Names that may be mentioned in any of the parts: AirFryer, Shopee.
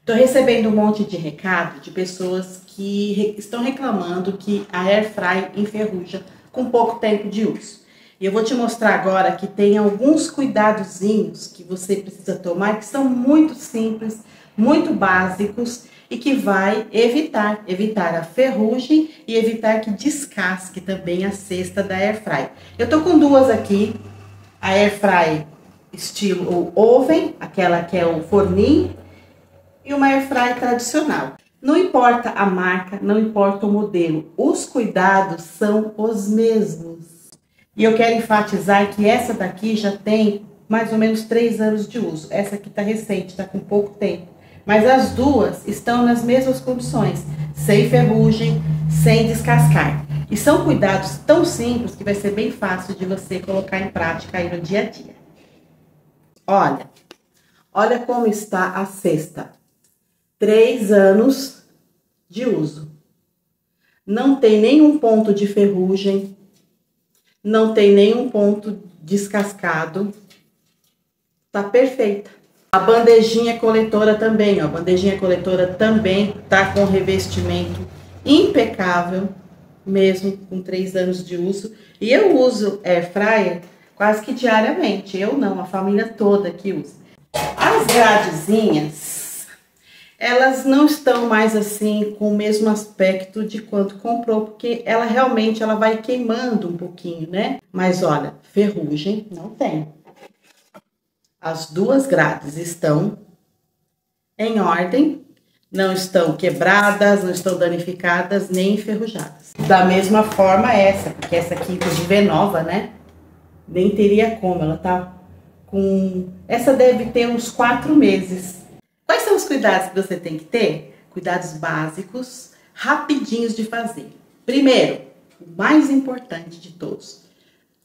Estou recebendo um monte de recado de pessoas que estão reclamando que a AirFryer enferruja com pouco tempo de uso. E eu vou te mostrar agora que tem alguns cuidadozinhos que você precisa tomar, que são muito simples, muito básicos e que vai evitar a ferrugem e evitar que descasque também a cesta da AirFryer. Eu tô com duas aqui, a AirFryer estilo oven, aquela que é o forninho, e uma AirFryer tradicional. Não importa a marca, não importa o modelo, os cuidados são os mesmos. E eu quero enfatizar que essa daqui já tem mais ou menos 3 anos de uso. Essa aqui tá recente, tá com pouco tempo. Mas as duas estão nas mesmas condições, sem ferrugem, sem descascar. E são cuidados tão simples que vai ser bem fácil de você colocar em prática aí no dia a dia. Olha como está a cesta. 3 anos de uso. Não tem nenhum ponto de ferrugem, não tem nenhum ponto descascado. Tá perfeita. A bandejinha coletora também, ó. A bandejinha coletora também tá com revestimento impecável, mesmo com 3 anos de uso. E eu uso AirFryer quase que diariamente. Eu não, a família toda que usa. As gradezinhas, elas não estão mais assim com o mesmo aspecto de quanto comprou, porque ela realmente ela vai queimando um pouquinho, né? Mas olha, ferrugem não tem. As duas grades estão em ordem, não estão quebradas, não estão danificadas, nem enferrujadas. Da mesma forma essa, porque essa aqui inclusive é nova, né? Nem teria como, ela tá com... Essa deve ter uns 4 meses. Quais são os cuidados que você tem que ter? Cuidados básicos, rapidinhos de fazer. Primeiro, o mais importante de todos,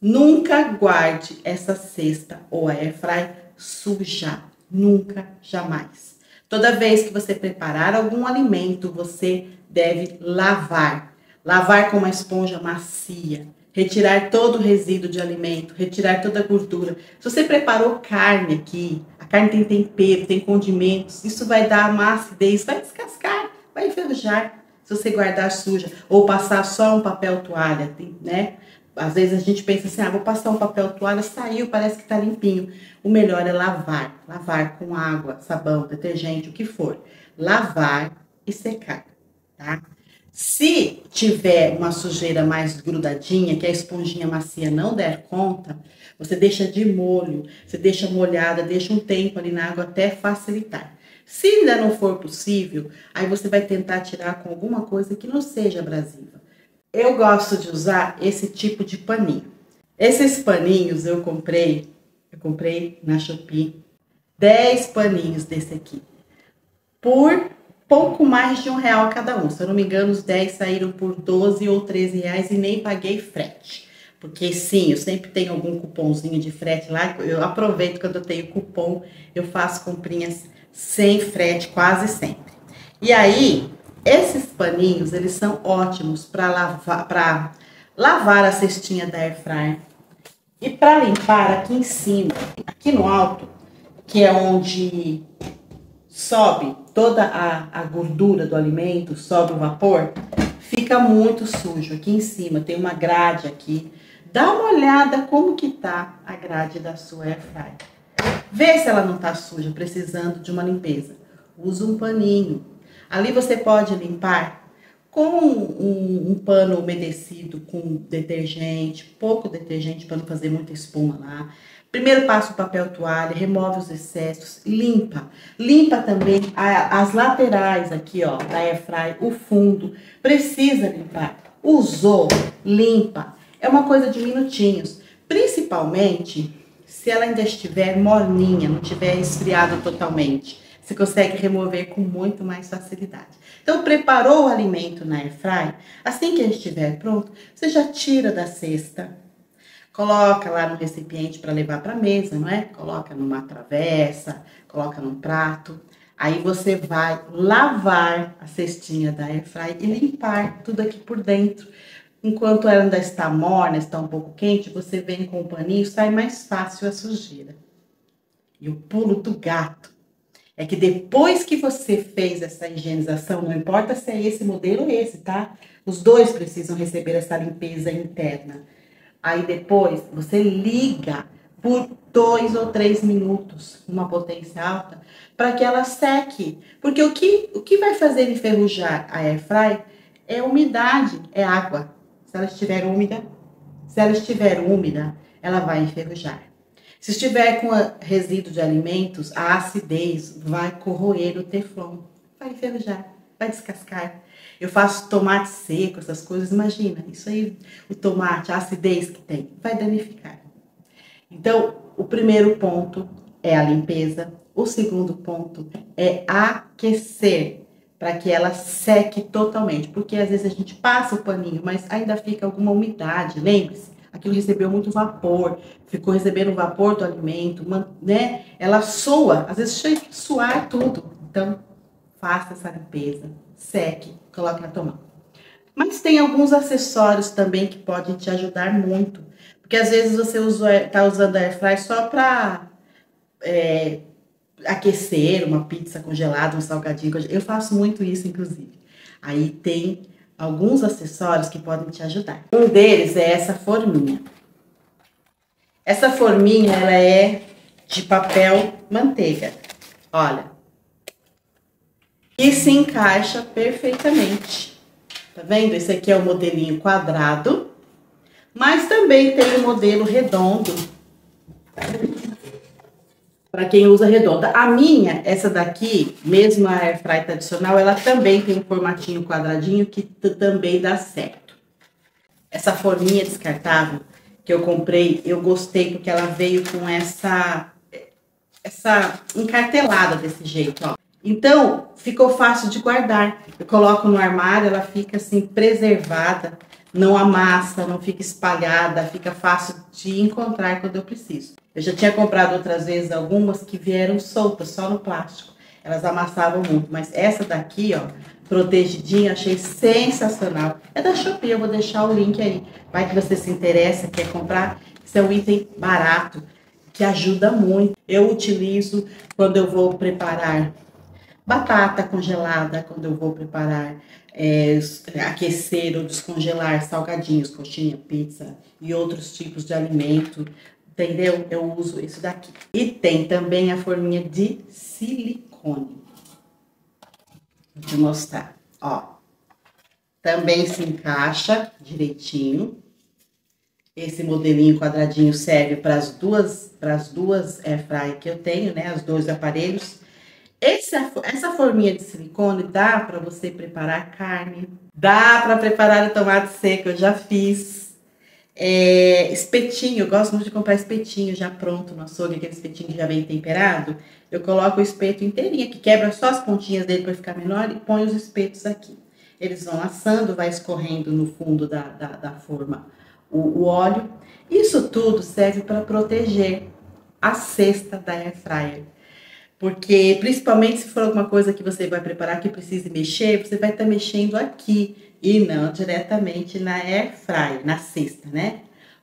nunca guarde essa cesta ou a AirFryer suja, nunca, jamais. Toda vez que você preparar algum alimento, você deve lavar. Lavar com uma esponja macia. Retirar todo o resíduo de alimento, retirar toda a gordura. Se você preparou carne aqui, a carne tem tempero, tem condimentos, isso vai dar uma acidez, vai descascar, vai enferrujar. Se você guardar suja ou passar só um papel toalha, né? Às vezes a gente pensa assim, ah, vou passar um papel toalha, saiu, parece que tá limpinho. O melhor é lavar, lavar com água, sabão, detergente, o que for. Lavar e secar, tá? Se tiver uma sujeira mais grudadinha, que a esponjinha macia não der conta, você deixa de molho, você deixa molhada, deixa um tempo ali na água até facilitar. Se ainda não for possível, aí você vai tentar tirar com alguma coisa que não seja abrasiva. Eu gosto de usar esse tipo de paninho. Esses paninhos eu comprei na Shopee 10 paninhos desse aqui, por pouco mais de R$1 cada um. Se eu não me engano, os 10 saíram por 12 ou R$13 e nem paguei frete. Porque sim, eu sempre tenho algum cupomzinho de frete lá. Eu aproveito quando eu tenho cupom, eu faço comprinhas sem frete quase sempre. E aí, esses paninhos, eles são ótimos para lavar a cestinha da AirFryer. E para limpar aqui em cima, aqui no alto, que é onde sobe toda a gordura do alimento, sobe o vapor, fica muito sujo. Aqui em cima tem uma grade aqui. Dá uma olhada como que tá a grade da sua AirFryer. Vê se ela não tá suja, precisando de uma limpeza. Usa um paninho. Ali você pode limpar com um pano umedecido, com detergente, pouco detergente para não fazer muita espuma lá. Primeiro passa o papel toalha, remove os excessos, limpa. Limpa também as laterais aqui, ó, da AirFryer, o fundo. Precisa limpar. Usou, limpa. É uma coisa de minutinhos. Principalmente se ela ainda estiver morninha, não tiver esfriada totalmente. Você consegue remover com muito mais facilidade. Então, preparou o alimento na AirFryer, assim que ele estiver pronto, você já tira da cesta. Coloca lá no recipiente para levar para a mesa, não é? Coloca numa travessa, coloca num prato. Aí você vai lavar a cestinha da AirFryer e limpar tudo aqui por dentro. Enquanto ela ainda está morna, está um pouco quente, você vem com o paninho, sai mais fácil a sujeira. E o pulo do gato é que depois que você fez essa higienização, não importa se é esse modelo ou esse, tá? Os dois precisam receber essa limpeza interna. Aí depois, você liga por 2 ou 3 minutos, numa potência alta, para que ela seque. Porque o que vai fazer enferrujar a airfryer é a umidade, é água. Se ela estiver úmida, ela vai enferrujar. Se estiver com resíduo de alimentos, a acidez vai corroer o teflon, vai enferrujar, vai descascar. Eu faço tomate seco, essas coisas, imagina, isso aí, o tomate, a acidez que tem, vai danificar. Então, o primeiro ponto é a limpeza, o segundo ponto é aquecer, para que ela seque totalmente, porque às vezes a gente passa o paninho, mas ainda fica alguma umidade, lembre-se, aquilo recebeu muito vapor, ficou recebendo vapor do alimento, né? Ela soa, às vezes chega a suar tudo, então faça essa limpeza, seque, coloque na tomada. Mas tem alguns acessórios também que podem te ajudar muito, porque às vezes você está usando a airfryer só para aquecer uma pizza congelada, um salgadinho congelado. Eu faço muito isso, inclusive. Aí tem alguns acessórios que podem te ajudar. Um deles é essa forminha. Essa forminha, ela é de papel manteiga. Olha. E se encaixa perfeitamente. Tá vendo? Esse aqui é o modelinho quadrado. Mas também tem o modelo redondo. Para quem usa redonda. A minha, essa daqui, mesmo a airfryer tradicional, ela também tem um formatinho quadradinho que também dá certo. Essa forminha descartável que eu comprei, eu gostei porque ela veio com essa encartelada desse jeito, ó. Então, ficou fácil de guardar. Eu coloco no armário, ela fica assim preservada, não amassa, não fica espalhada, fica fácil de encontrar quando eu preciso. Eu já tinha comprado outras vezes algumas que vieram soltas, só no plástico. Elas amassavam muito, mas essa daqui, ó, protegidinha, achei sensacional. É da Shopee, eu vou deixar o link aí. Vai que você se interessa, quer comprar. Esse é um item barato, que ajuda muito. Eu utilizo quando eu vou preparar batata congelada, quando eu vou preparar, aquecer ou descongelar salgadinhos, coxinha, pizza e outros tipos de alimento. Entendeu? Eu uso isso daqui. E tem também a forminha de silicone. Vou te mostrar. Ó. Também se encaixa direitinho. Esse modelinho quadradinho serve para as duas airfryer que eu tenho, né? Os dois aparelhos. Essa forminha de silicone dá para você preparar carne. Dá para preparar o tomate seco. Eu já fiz. Espetinho, eu gosto muito de comprar espetinho já pronto no açougue, aquele espetinho que já vem temperado. Eu coloco o espeto inteirinho, que quebra só as pontinhas dele para ficar menor e põe os espetos aqui. Eles vão assando, vai escorrendo no fundo da forma o óleo. Isso tudo serve para proteger a cesta da airfryer. Porque, principalmente se for alguma coisa que você vai preparar que precise mexer, você vai estar mexendo aqui e não diretamente na airfryer, na cesta, né?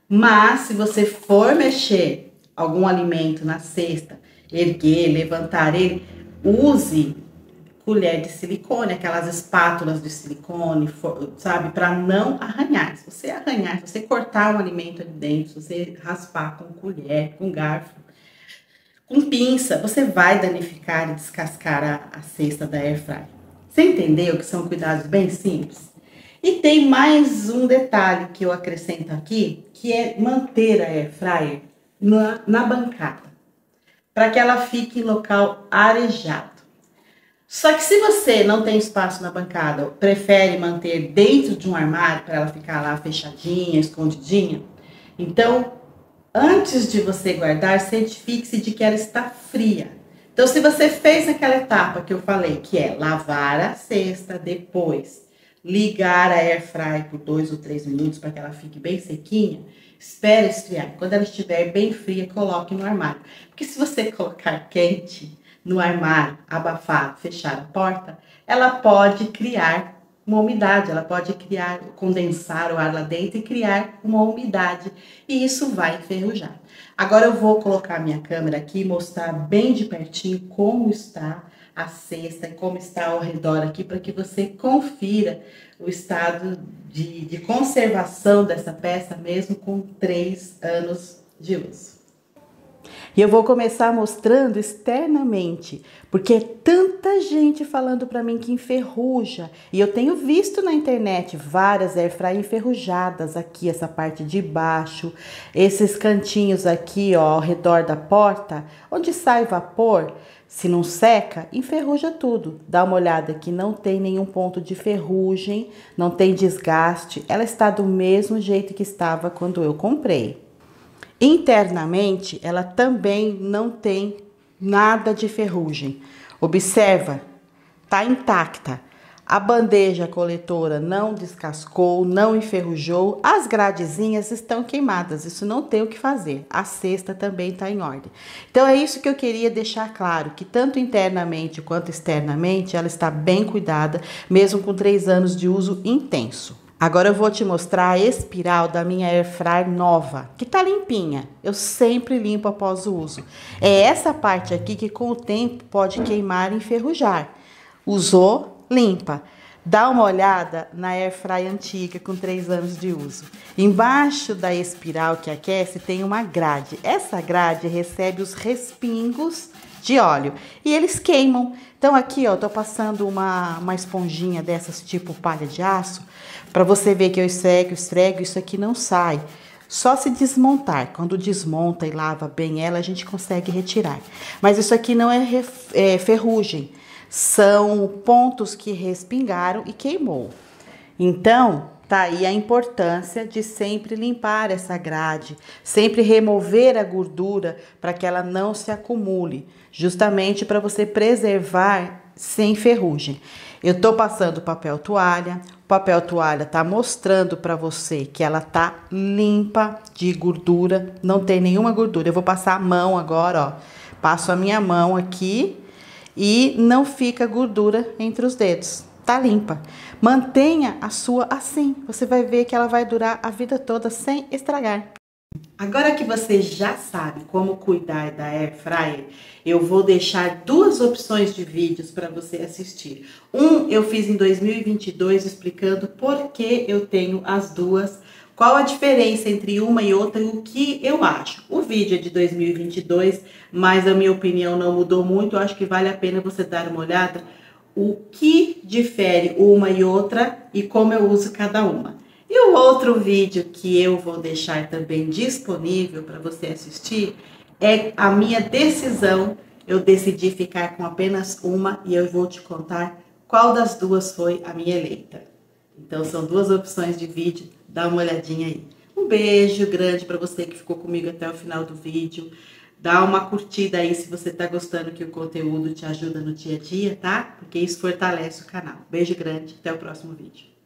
Mas, se você for mexer algum alimento na cesta, erguer, levantar ele, use colher de silicone, aquelas espátulas de silicone, sabe? Para não arranhar. Se você arranhar, se você cortar um alimento ali dentro, se você raspar com colher, com garfo, com pinça, você vai danificar e descascar a cesta da airfryer. Você entendeu que são cuidados bem simples? E tem mais um detalhe que eu acrescento aqui, que é manter a airfryer na bancada, para que ela fique em local arejado. Só que se você não tem espaço na bancada, prefere manter dentro de um armário para ela ficar lá fechadinha, escondidinha, então, antes de você guardar, certifique-se de que ela está fria. Então, se você fez aquela etapa que eu falei, que é lavar a cesta, depois ligar a airfryer por 2 ou 3 minutos para que ela fique bem sequinha, espere esfriar. Quando ela estiver bem fria, coloque no armário. Porque se você colocar quente no armário, abafar, fechar a porta, ela pode criar uma umidade, ela pode criar, condensar o ar lá dentro e criar uma umidade, e isso vai enferrujar. Agora eu vou colocar minha câmera aqui e mostrar bem de pertinho como está a cesta e como está ao redor aqui, para que você confira o estado de conservação dessa peça mesmo com 3 anos de uso. E eu vou começar mostrando externamente, porque é tanta gente falando para mim que enferruja. E eu tenho visto na internet várias airfryer enferrujadas aqui, essa parte de baixo, esses cantinhos aqui, ó, ao redor da porta, onde sai vapor. Se não seca, enferruja tudo. Dá uma olhada que não tem nenhum ponto de ferrugem, não tem desgaste. Ela está do mesmo jeito que estava quando eu comprei. Internamente, ela também não tem nada de ferrugem. Observa, tá intacta. A bandeja coletora não descascou, não enferrujou. As gradezinhas estão queimadas, isso não tem o que fazer. A cesta também está em ordem. Então, é isso que eu queria deixar claro, que tanto internamente quanto externamente, ela está bem cuidada, mesmo com 3 anos de uso intenso. Agora eu vou te mostrar a espiral da minha airfryer nova, que tá limpinha. Eu sempre limpo após o uso. É essa parte aqui que com o tempo pode queimar e enferrujar. Usou, limpa. Dá uma olhada na airfryer antiga com 3 anos de uso. Embaixo da espiral que aquece tem uma grade. Essa grade recebe os respingos de óleo e eles queimam. Então aqui, ó, eu tô passando uma esponjinha dessas tipo palha de aço para você ver que eu esfrego, isso aqui não sai. Só se desmontar. Quando desmonta e lava bem ela, a gente consegue retirar. Mas isso aqui não é ferrugem. São pontos que respingaram e queimou. Então, tá aí a importância de sempre limpar essa grade, sempre remover a gordura para que ela não se acumule, justamente para você preservar sem ferrugem. Eu tô passando papel toalha, o papel toalha tá mostrando para você que ela tá limpa de gordura, não tem nenhuma gordura. Eu vou passar a mão agora, ó, passo a minha mão aqui e não fica gordura entre os dedos. Tá limpa. Mantenha a sua assim, você vai ver que ela vai durar a vida toda sem estragar. Agora que você já sabe como cuidar da airfryer, eu vou deixar 2 opções de vídeos para você assistir. Um eu fiz em 2022 explicando por que eu tenho as duas, qual a diferença entre uma e outra e o que eu acho. O vídeo é de 2022, mas a minha opinião não mudou muito, eu acho que vale a pena você dar uma olhada o que difere uma e outra e como eu uso cada uma. E o outro vídeo que eu vou deixar também disponível para você assistir é a minha decisão. Eu decidi ficar com apenas uma e eu vou te contar qual das duas foi a minha eleita. Então são 2 opções de vídeo, dá uma olhadinha aí. Um beijo grande para você que ficou comigo até o final do vídeo. Dá uma curtida aí se você tá gostando, que o conteúdo te ajuda no dia a dia, tá? Porque isso fortalece o canal. Beijo grande, até o próximo vídeo.